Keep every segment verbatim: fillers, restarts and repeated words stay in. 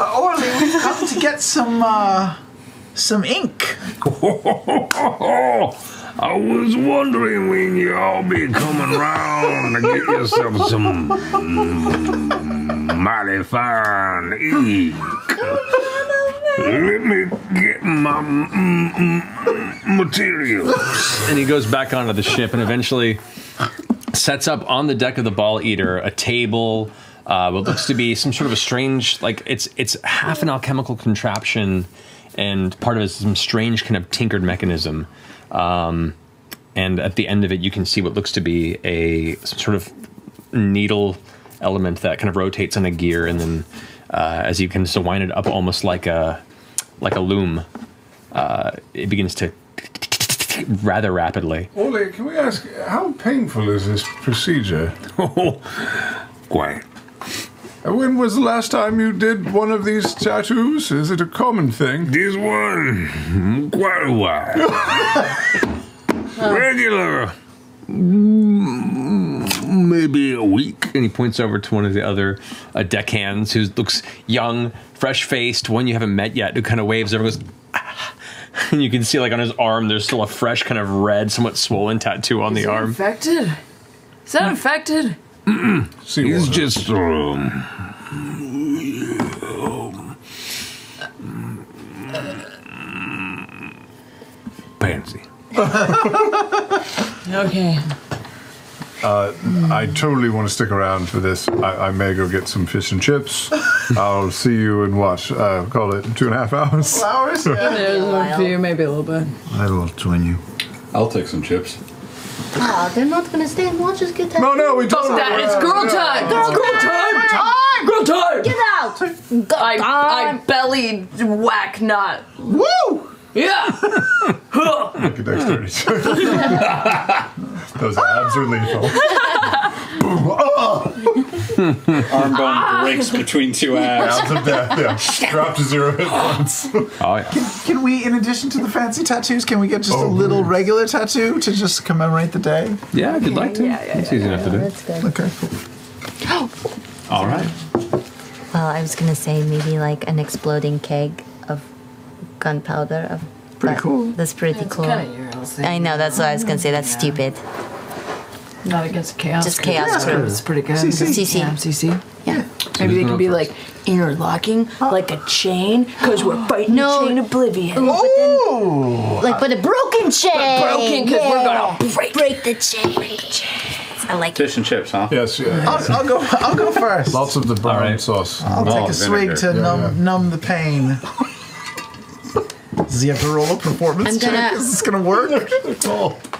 Uh, Orly, we've come to get some, uh, some ink. I was wondering when you'd all be coming round to get yourself some mm, mighty fine ink. Let me get my mm, mm, materials. And he goes back onto the ship and eventually sets up on the deck of the Ball Eater a table, uh, what looks to be some sort of a strange, like it's it's half an alchemical contraption, and part of it is some strange kind of tinkered mechanism. Um, and at the end of it, you can see what looks to be a some sort of needle element that kind of rotates on a gear, and then uh, as you can so wind it up almost like a like a loom, uh, it begins to rather rapidly. Orly, can we ask, how painful is this procedure? Quite. When was the last time you did one of these tattoos? Is it a common thing? This one, quite a while. Regular, maybe a week. And he points over to one of the other uh, deckhands who looks young, fresh-faced, one you haven't met yet, who kind of waves over and goes, ah. And you can see like on his arm, there's still a fresh kind of red, somewhat swollen tattoo on Is the arm. Is that infected? Is that infected? Mm-mm. See, he's water. just um, um, pansy. Okay. Uh, I totally want to stick around for this. I, I may go get some fish and chips. I'll see you in what? Uh, call it two and a half hours. Two hours? Yeah. There's a few, maybe a little bit. I will join you. I'll take some chips. Ah, oh, they're not gonna stay and watch us get that. No, no, we don't. That it's girl time. Girl, girl time. Girl time. Girl time. Get out. Go I time. I belly whack Nott. Woo. Yeah. Look at dexterity. Those abs are lethal. Arm bone breaks between two abs. Abs of death. Yeah. Drop to zero at once. Oh yeah. Can, can we, in addition to the fancy tattoos, can we get just oh, a little man. regular tattoo to just commemorate the day? Yeah, if you'd like to. Yeah, yeah, it's yeah, easy yeah, enough yeah, to yeah, do. Okay, cool. All right. Well, I was gonna say maybe like an exploding keg of gunpowder of. Pretty but cool. That's pretty that's cool. I know, that's what I was going to say. That's yeah. stupid. Not against chaos. Just chaos. It's yeah. yeah. pretty good. C C. Yeah. C C. Yeah. Maybe they can be like interlocking, oh. like a chain, because we're fighting no. chain oblivion. Oh! But then, like, but a broken chain. But broken, because yeah. we're going to break. break the chain. Break the chain. I like fish and chips, huh? Yes, yeah. I'll, I'll go. I'll go first. Lots of the brown right. sauce. I'll oh, take a swig vinegar. to numb, yeah, yeah. numb the pain. Does he have to roll a performance I'm gonna, check? Is this gonna work?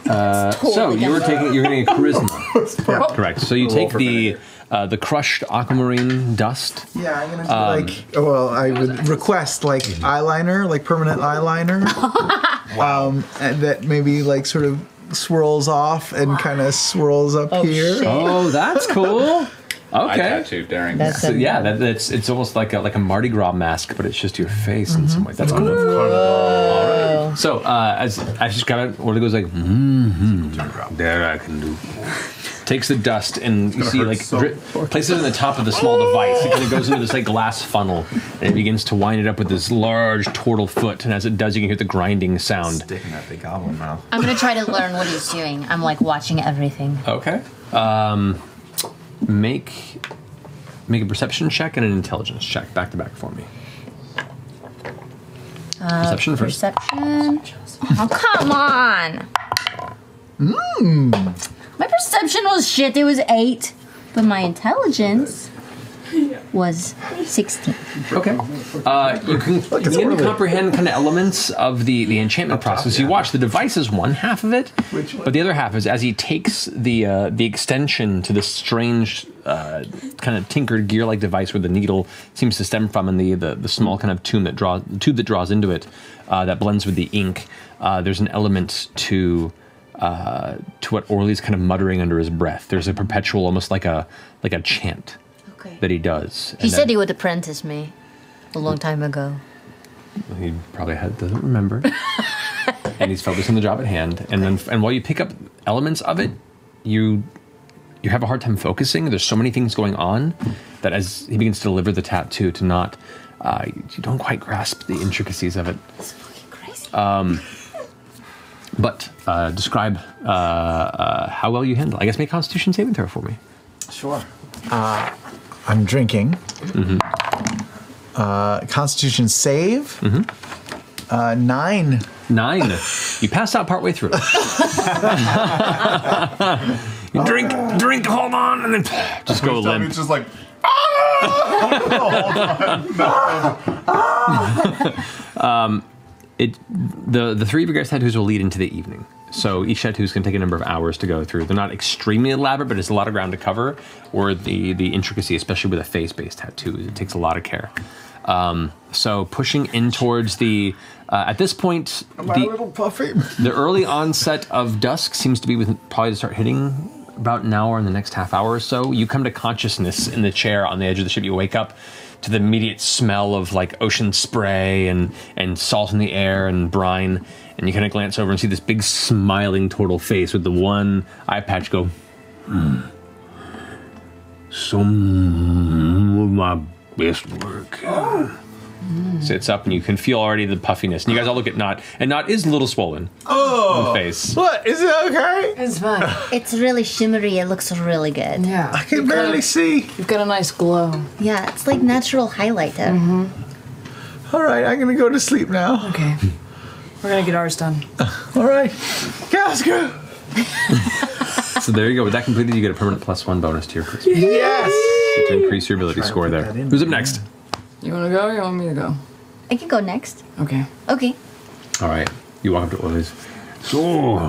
uh, so you were taking, you're getting a charisma, yeah. correct? So you take the uh, the crushed aquamarine dust. Yeah, I'm gonna do um, like. Well, I would request like eyeliner, like permanent eyeliner, um, and that maybe like sort of swirls off and kind of swirls up oh, here. Shit. Oh, that's cool. Okay. I tattooed during that. So, yeah, that, that's it's almost like a, like a Mardi Gras mask, but it's just your face mm-hmm. in some way. That's cool. All right. So uh, as I just got it, Orly goes like, mm-hmm, there I can do. Takes the dust and you see like so drip, places it in the top of the small device. It kind of goes into this like glass funnel and it begins to wind it up with this large turtle foot. And as it does, you can hear the grinding sound. Sticking at the goblin mouth. I'm gonna try to learn what he's doing. I'm like watching everything. Okay. Um. Make make a perception check and an intelligence check back to back for me. Uh, perception first. Perception. Oh come on! Mm. My perception was shit. It was eight, but my intelligence was sixteen. Okay. Uh, you can begin to comprehend kind of elements of the the enchantment process. Top, yeah. You watch the device is one half of it, but the other half is as he takes the uh, the extension to this strange uh, kind of tinkered gear-like device where the needle seems to stem from, and the the, the small kind of tube that draws tube that draws into it uh, that blends with the ink. Uh, there's an element to. Uh, to what Orly's kind of muttering under his breath. There's a perpetual, almost like a like a chant okay. that he does. He said he would apprentice me a long time ago. He probably had, doesn't remember. And he's focused on the job at hand. Okay. And then, and while you pick up elements of it, you you have a hard time focusing. There's so many things going on that as he begins to deliver the tattoo to Nott, Uh, you don't quite grasp the intricacies of it. It's fucking crazy. Um, but uh, describe uh, uh, how well you handle. I guess make a Constitution saving throw for me. Sure. Uh, I'm drinking. Mm-hmm. uh, Constitution save. Mm-hmm. uh, nine. Nine. You passed out partway through. You drink, drink, hold on, and then just go limp. It's just like. um, it the the three of your guys' tattoos will lead into the evening. So each tattoo's going to take a number of hours to go through. They're not extremely elaborate, but it's a lot of ground to cover, or the the intricacy, especially with a face-based tattoo. It takes a lot of care. Um, so pushing in towards the, uh, at this point, the, the early onset of dusk seems to be with, probably to start hitting about an hour in the next half hour or so. You come to consciousness in the chair on the edge of the ship. You wake up to the immediate smell of like ocean spray and, and salt in the air and brine. And you kind of glance over and see this big smiling turtle face with the one eye patch go, hmm. Some of my best work. Oh. Sits up and you can feel already the puffiness. And you guys all look at Nott, and Nott is a little swollen. Oh! On the face. What? Is it okay? It's fine. It's really shimmery. It looks really good. Yeah. I can you've barely a, see. You've got a nice glow. Yeah, it's like natural highlight there. Mm-hmm. All right, I'm going to go to sleep now. Okay. We're going to get ours done. All right. Casca! So there you go. With that completed, you get a permanent plus one bonus to your charisma. Yes! To increase your ability score there. Who's up next? You want to go or you want me to go? I can go next. Okay. Okay. All right. You walk up to Orly's. So,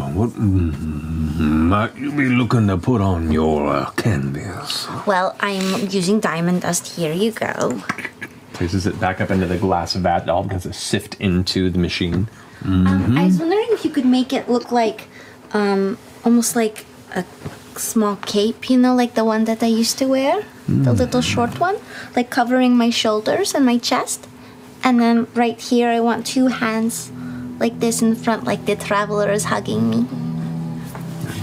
what might you be looking to put on your uh, canvas? Well, I'm using diamond dust. Here you go. Places it back up into the glass vat. It all begins to sift into the machine. Mm-hmm. um, I was wondering if you could make it look like, um, almost like a small cape, you know, like the one that I used to wear, mm. the little short one, like covering my shoulders and my chest. And then right here, I want two hands like this in front, like the Traveler is hugging me.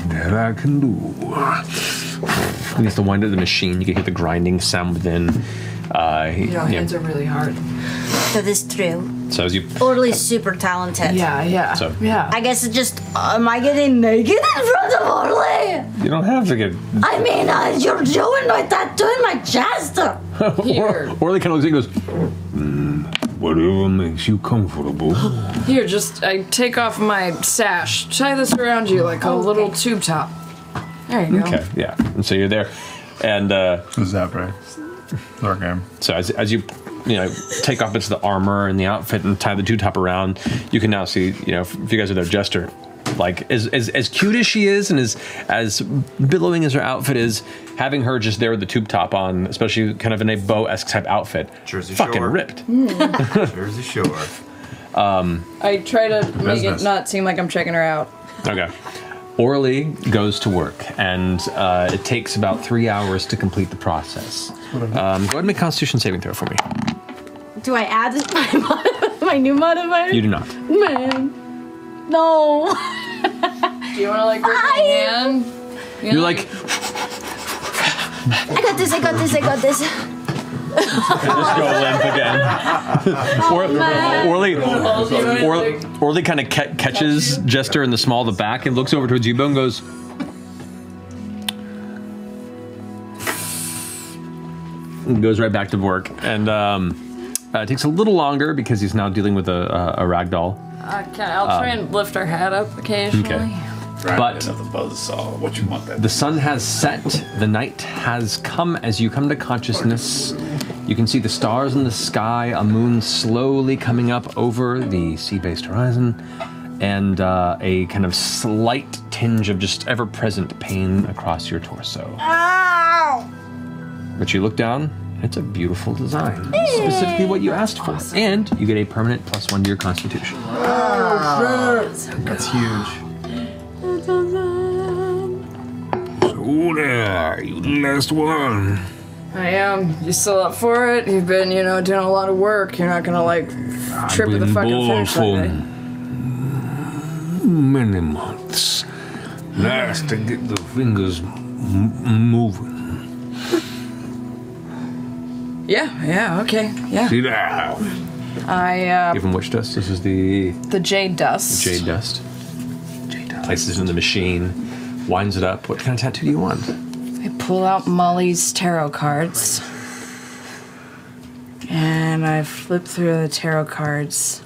That I can do. At least the wind of the machine, you can hear the grinding sound within. Uh, you know, hands yeah. are really hard. That is true. So as you Orly's uh, super talented. Yeah, yeah. So yeah. I guess it's just uh, am I getting naked in front of Orly? You don't have to get. I mean, uh, you're doing my tattoo in my chest. Here. Or, Orly kind of looks and goes, mm, whatever makes you comfortable. Here, just I take off my sash, tie this around you like a oh, little okay. tube top. There you go. Okay, yeah. And so you're there, and uh, is that right? Okay. So as as you. You know, take off bits of the armor and the outfit and tie the tube top around. You can now see, you know, if you guys are there, Jester, like as as as cute as she is and as as billowing as her outfit is, having her just there with the tube top on, especially kind of in a Beau-esque type outfit, Jersey fucking Shore. Ripped. Mm. Jersey Shore. Um, I try to make business. It not seem like I'm checking her out. Okay. Orly goes to work, and uh, it takes about three hours to complete the process. Um, go ahead and make a Constitution saving throw for me. Do I add my, mod my new modifier? You do not. Man. No. Do you want to, like, rip my hand? You You're like... like... I got this, I got this, I got this. Just go limp again. Oh, Orly, Orly, Orly kind of ca catches Jester in the small of the back and looks over towards Yubo and goes, and goes right back to work. And um, uh, it takes a little longer because he's now dealing with a, a, a ragdoll. Okay, I'll try um, and lift her head up occasionally. Okay. But what you want the sun has set, the night has come. As you come to consciousness, you can see the stars in the sky, a moon slowly coming up over the sea-based horizon, and uh, a kind of slight tinge of just ever-present pain across your torso. Ow! But you look down, it's a beautiful design. Specifically what you asked for. Awesome. And you get a permanent plus one to your Constitution. Wow. That's huge. So there, you the last one. I am. You still up for it? You've been, you know, doing a lot of work. You're not gonna like trip at the fucking finish line. Many months. Last to get the fingers m moving. Yeah, yeah, okay, yeah. See now. I, uh... Give him which dust? This is the... The jade dust. Jade dust. Jade dust. Places it in the machine, winds it up. What kind of tattoo do you want? I pull out Molly's tarot cards. And I flip through the tarot cards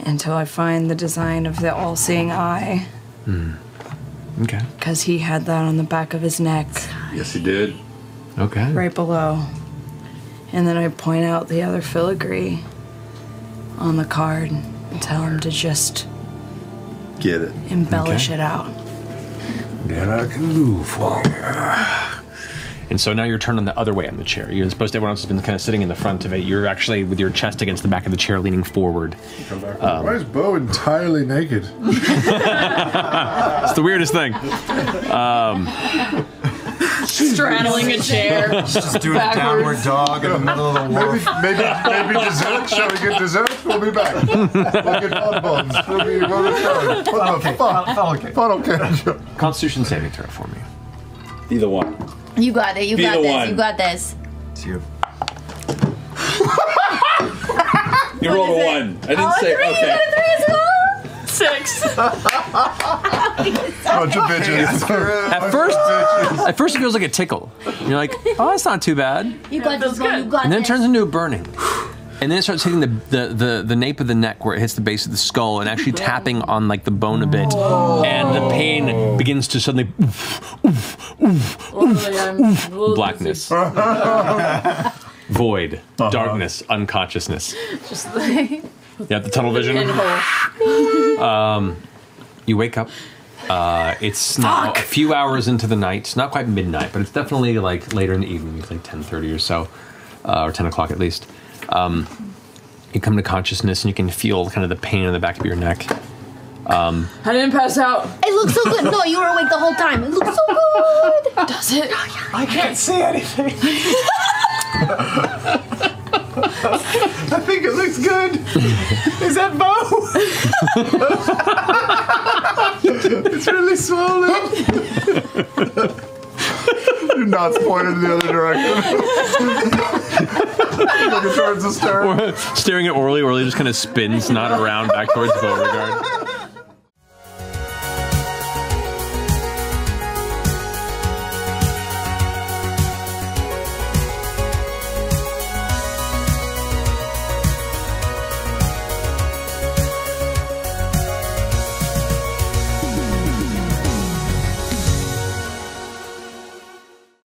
until I find the design of the all-seeing eye. Hmm. Okay. Because he had that on the back of his neck. Yes, he did. Okay. Right below. And then I point out the other filigree on the card and tell him to just... Get it. Embellish okay. it out. That I can do for you. And so now you're turning the other way on the chair. You're supposed to, everyone else has been kind of sitting in the front of it. You're actually with your chest against the back of the chair, leaning forward. Um, Why is Beau entirely naked? It's the weirdest thing. Um, Straddling a chair. Just doing backwards. A downward dog in the middle of the wharf. Maybe, maybe, maybe dessert. Shall we get dessert? We'll be back. We'll get hot buns. We'll be well Funnel okay. Funnel okay. Funnel okay. Constitution saving throw for me. Either one. You got it. You Be got this. One. You got this. It's you. You rolled a one. I didn't oh, say three, okay. You got a three as well? Six. Bunch of bitches. At first, at first it feels like a tickle. You're like, oh, that's not too bad. You got this one. You got this. And then it turns into a burning. And then it starts hitting the, the, the, the nape of the neck where it hits the base of the skull and actually tapping on like the bone a bit. Oh. And the pain begins to suddenly oof, oof, oof, oof, oof. Blackness. Void. Uh-huh. Darkness. Unconsciousness. Just like... Yeah, the tunnel vision. um, you wake up. Uh, it's now a few hours into the night. It's not quite midnight, but it's definitely like later in the evening, like ten thirty or so, uh, or ten o'clock at least. Um, you come to consciousness and you can feel kind of the pain in the back of your neck. Um, I didn't pass out. It looks so good. No, you were awake the whole time. It looks so good. Does it? I can't see anything. I think it looks good. Is that Beau? It's really swollen. Nott's pointed in the other direction. Looking towards the star. Or, staring at Orly, Orly just kind of spins Nott around back towards Beauregard.